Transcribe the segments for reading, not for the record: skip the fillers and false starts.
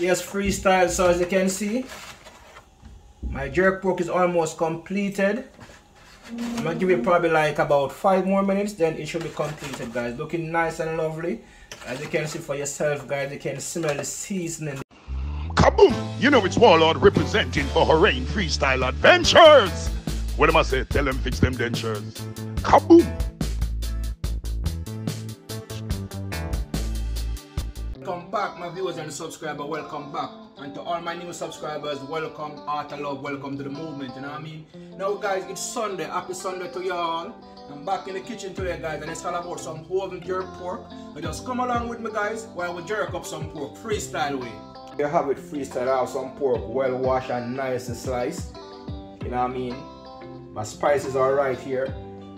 There's freestyle. So as you can see, my jerk pork is almost completed. I'm gonna give it probably like about 5 more minutes, then it should be completed, guys. Looking nice and lovely. As you can see for yourself, guys, you can smell the seasoning. Kaboom! You know it's Warlord representing for Oraine Freestyle Adventures. What am I saying? Tell them fix them dentures. Kaboom! Welcome back, my viewers and subscribers. Welcome back. And to all my new subscribers, welcome, heart and love, welcome to the movement, you know what I mean? Now guys, it's Sunday, happy Sunday to y'all. I'm back in the kitchen today, guys, and it's all about some oven jerk pork. So just come along with me, guys, while we jerk up some pork, freestyle way. You have it freestyle, I have some pork, well washed and nice and sliced, you know what I mean? My spices are right here.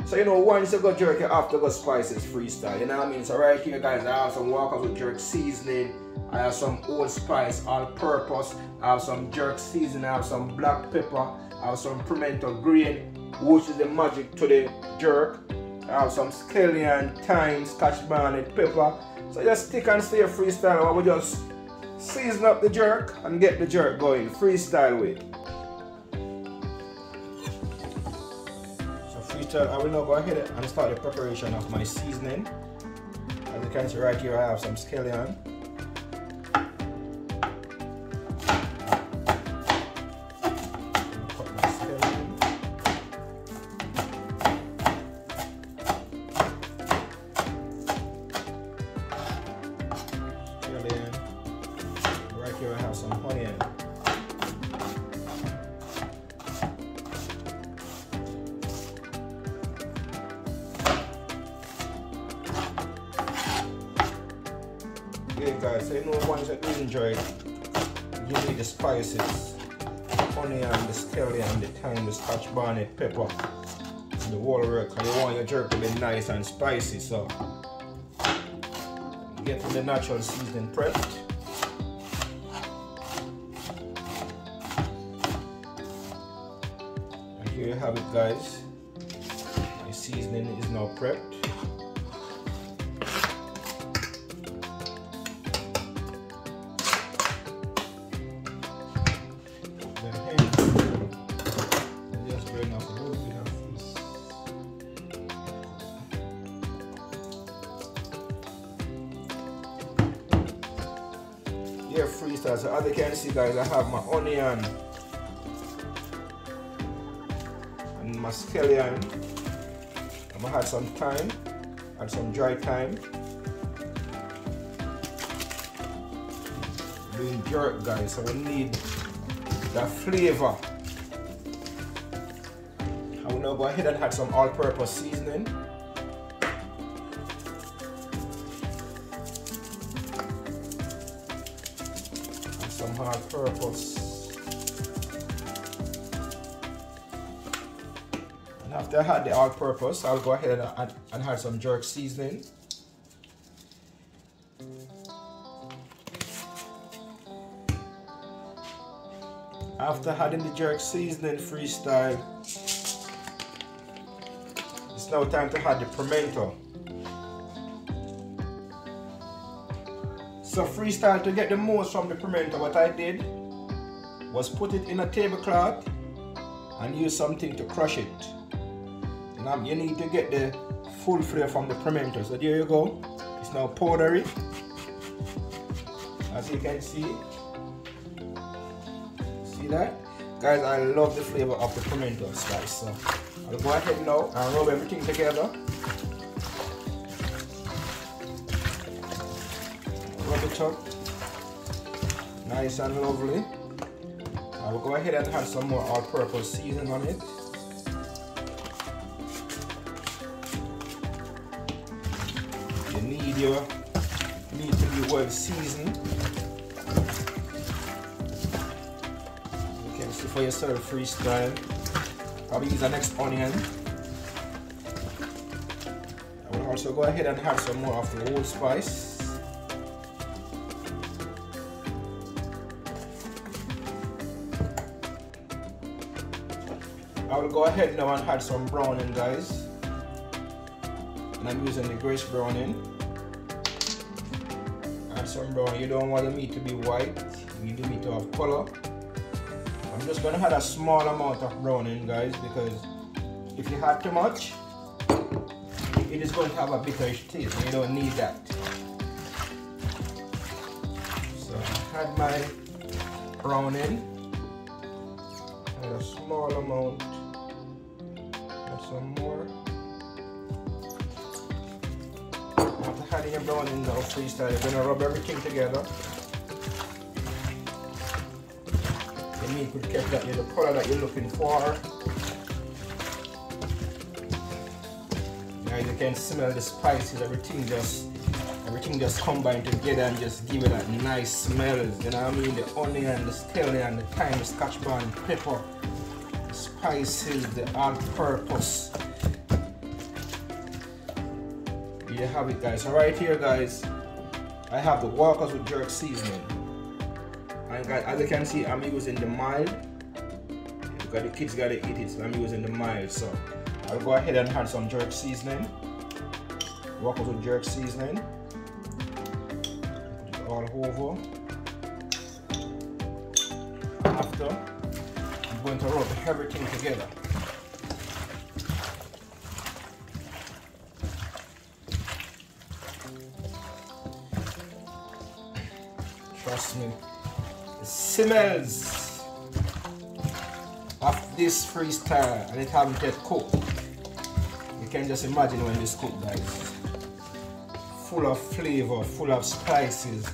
So you know, once you go jerk, you have to go spices freestyle, you know what I mean? So right here, guys, I have some Walkers with jerk seasoning. I have some old spice, all purpose. I have some jerk seasoning. I have some black pepper. I have some pimento green, which is the magic to the jerk. I have some scallion, thyme, scotch bonnet, pepper. So just stick and stay freestyle. I will just season up the jerk and get the jerk going freestyle way. So freestyle, I will now go ahead and start the preparation of my seasoning. As you can see right here, I have some scallion. Okay guys, so you know once you enjoy it, you need the spices, onion, the scallion, the thyme, the scotch bonnet, pepper, and the whole work. You want your jerk to be nice and spicy, so get the natural seasoning prepped. And here you have it, guys. My seasoning is now prepped. Yeah, freestyle. So as you can see, guys, I have my onion and my scallion. I'm gonna add some thyme and some dry thyme. Doing jerk, guys, so we need that flavor. I will now go ahead and add some all-purpose seasoning. Some hard purpose. And after I had the all purpose, I'll go ahead and add some jerk seasoning. After adding the jerk seasoning freestyle, it's now time to add the pimento. So freestyle, to get the most from the pimento, what I did was put it in a tablecloth and use something to crush it. And you need to get the full flavor from the pimento. So there you go. It's now powdery. As you can see. See that? Guys, I love the flavor of the pimento spice. So I'll go ahead now and rub everything together. It up nice and lovely. I will go ahead and add some more all-purpose seasoning on it. You need your meat to be well seasoned. You can see for yourself freestyle. Probably use the next onion. I will also go ahead and add some more of the old spice. I will go ahead now and add some browning, guys, and I'm using the Grace browning. Add some brown. You don't want the meat to be white, you need the meat to have color. I'm just gonna add a small amount of browning, guys, because if you add too much, it is going to have a bitterish taste. You don't need that. So I add my browning and a small amount of some more. After adding your browning now, freestyle, you're gonna rub everything together. The meat could get that the color that you're looking for. You can smell the spices, everything just combined together and just give it that nice smell. You know what I mean? The onion, the scallion, and the thyme, the scotch bun, pepper, the spices, the all-purpose. You have it, guys. So right here, guys, I have the Walkers with jerk seasoning. And guys, as you can see, I'm using the mild. Because the kids gotta eat it, so I'm using the mild. So I'll go ahead and add some jerk seasoning. Walkers with jerk seasoning. Put it all over. After, I'm going to rub everything together. Trust me, it smells of this freestyle and it haven't yet cooked. You can just imagine when this cooked, guys. Full of flavor, full of spices.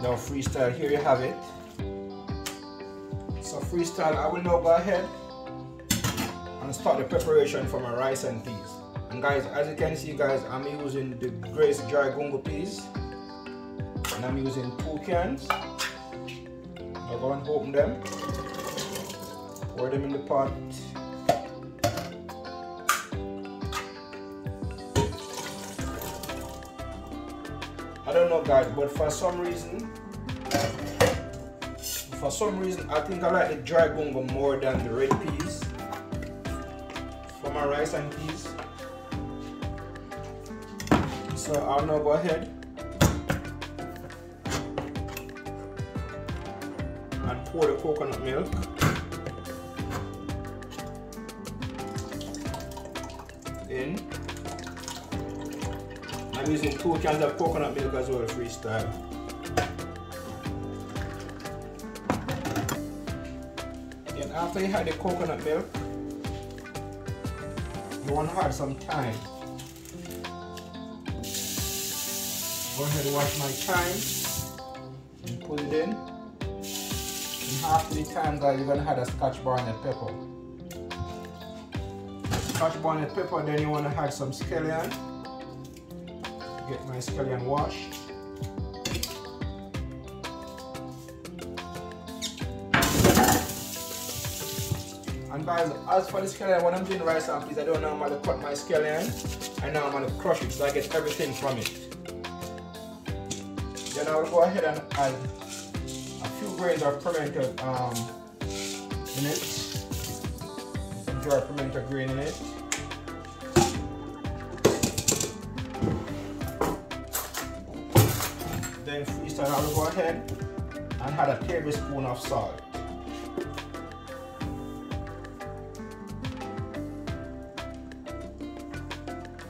Now freestyle, here you have it. So freestyle, I will now go ahead and start the preparation for my rice and peas. And guys, as you can see, guys, I'm using the Grace dry gungo peas. And I'm using 2 cans. I'll go and open them, pour them in the pot. I don't know, guys, but for some reason I think I like the dry gungo more than the red peas for my rice and peas. So I'll now go ahead and pour the coconut milk. In. I'm using 2 cans of coconut milk as well, freestyle. And after you had the coconut milk, you want to add some thyme. Go ahead and wash my thyme and put it in. Half the time, guys, you're gonna add a scotch bonnet pepper. Scotch bonnet pepper, then you wanna add some scallion. Get my scallion washed. And guys, as for the scallion, when I'm doing rice and peas, I don't normally cut my scallion. I normally crush it, so I get everything from it. Then I will go ahead and add grains of pimento in it. Some dry pimento green in it. Then freestyle, I will go ahead and add a tablespoon of salt.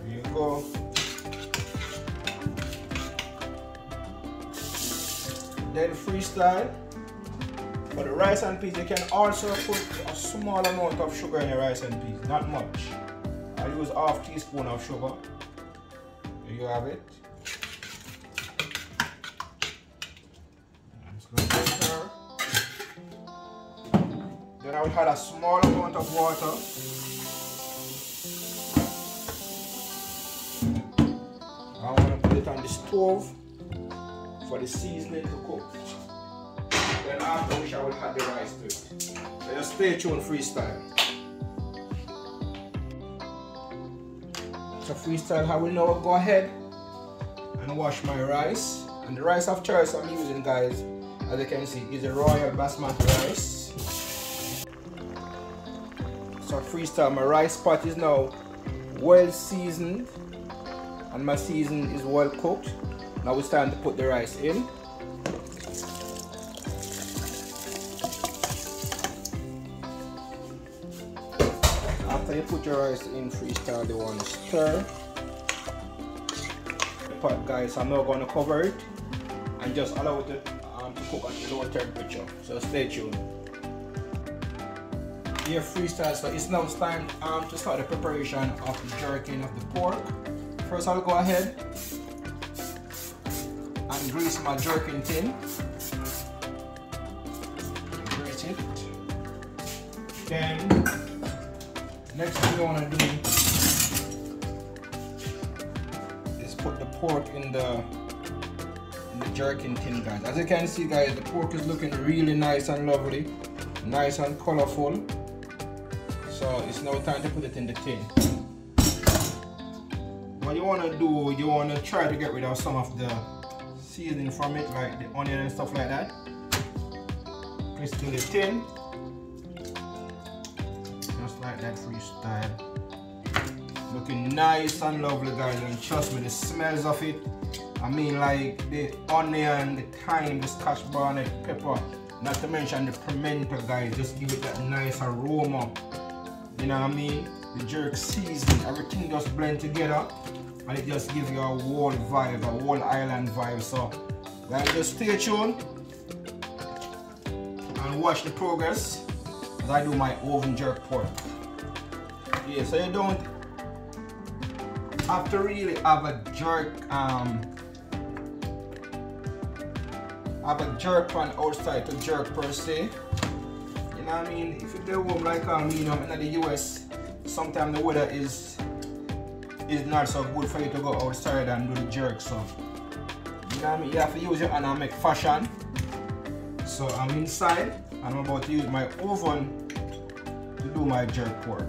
There you go. Then freestyle. For the rice and peas, you can also put a small amount of sugar in your rice and peas, not much. I use ½ teaspoon of sugar. There you have it. I'm just going to stir. Then I will add a small amount of water. I want to put it on the stove for the seasoning to cook. Then after which I will add the rice to it. So just stay tuned, freestyle. So freestyle, I will now go ahead and wash my rice. And the rice of choice I'm using, guys, as you can see, is a royal basmati rice. So freestyle, my rice pot is now well seasoned and my season is well cooked. Now it's time to put the rice in. After you put your rice in, freestyle, you want to stir the pot, guys. I'm not going to cover it and just allow it to cook at low temperature, so stay tuned. Dear freestyle, so it's now time to start the preparation of the jerking of the pork. First, I'll go ahead and grease my jerking tin. Grease it. Then, next thing you want to do is put the pork in the jerking tin, guys. As you can see, guys, the pork is looking really nice and lovely, nice and colorful. So it's now time to put it in the tin. What you want to do, you want to try to get rid of some of the seasoning from it, like the onion and stuff like that. Place it in the tin, just like that, freestyle. Looking nice and lovely, guys, and trust me, the smells of it, I mean, like the onion, the thyme, the scotch bonnet, pepper, not to mention the pimento, guys, just give it that nice aroma, you know what I mean? The jerk seasoning, everything just blend together and it just gives you a whole vibe, a whole island vibe. So guys, just stay tuned and watch the progress as I do my oven jerk pork. Yeah, so you don't have to really have a jerk pan outside to jerk per se. You know what I mean? If you do warm like in the US, sometimes the weather is not so good for you to go outside and do the jerk. So you know what I mean? You have to use it and I make fashion. So I'm inside and I'm about to use my oven to do my jerk pork.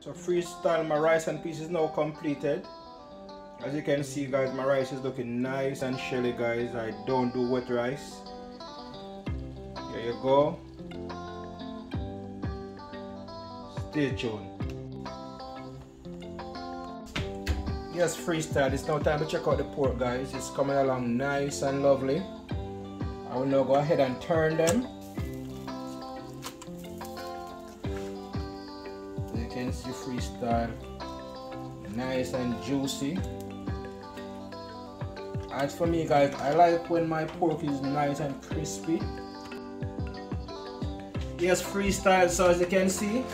So freestyle, my rice and peas is now completed. As you can see, guys, my rice is looking nice and shelly, guys. I don't do wet rice. There you go. Stay tuned. Yes, freestyle, it's now time to check out the pork, guys. It's coming along nice and lovely. I will now go ahead and turn them. As you can see, freestyle, nice and juicy. As for me, guys, I like when my pork is nice and crispy. Yes, freestyle, so as you can see,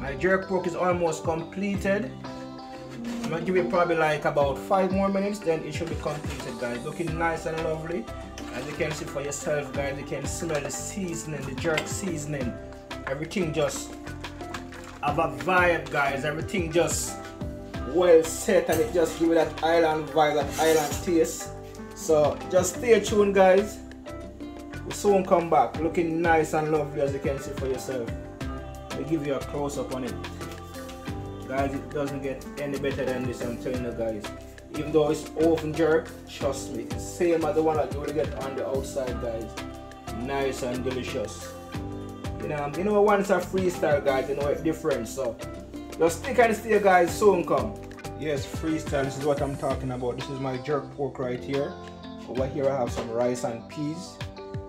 my jerk pork is almost completed. I'm gonna give it probably like about 5 more minutes, then it should be completed, guys. Looking nice and lovely. As you can see for yourself, guys, you can smell the seasoning, the jerk seasoning. Everything just have a vibe, guys. Everything just well set and it just gives that island vibe, that island taste. So just stay tuned, guys. We'll soon come back, looking nice and lovely, as you can see for yourself. We'll give you a close up on it, guys. It doesn't get any better than this, I'm telling you, guys. Even though it's oven jerk, trust me, it's same as the one that you will get on the outside, guys. Nice and delicious. You know, once a freestyle, guys, you know it's different. So just stick and stay, guys. Soon come. Yes, freestyle. This is what I'm talking about. This is my jerk pork right here. Over here I have some rice and peas,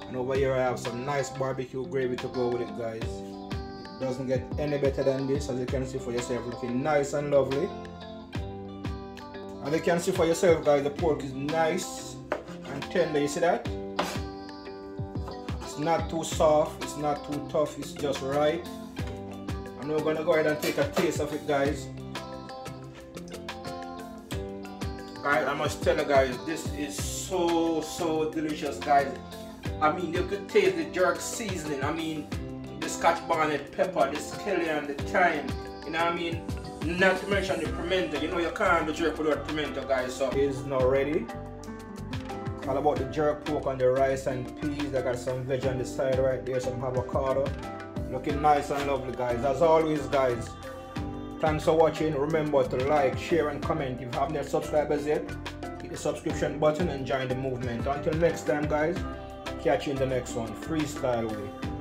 and over here I have some nice barbecue gravy to go with it, guys. It doesn't get any better than this, as you can see for yourself. Looking nice and lovely. As you can see for yourself, guys, the pork is nice and tender. You see that? It's not too soft, it's not too tough, it's just right. I'm now gonna go ahead and take a taste of it, guys. Guys, I must tell you guys, this is so delicious, guys. I mean, you could taste the jerk seasoning, I mean, the scotch bonnet pepper, the scallion, the thyme, you know what I mean? Not to mention the pimento. You know you can't do jerk without pimento, guys, so it's now ready. All about the jerk pork and the rice and peas. I got some veg on the side right there, some avocado. Looking nice and lovely, guys. As always, guys, thanks for watching. Remember to like, share and comment. If you haven't yet subscribed as yet, hit the subscription button and join the movement. Until next time, guys, Catch you in the next one. Freestyle week.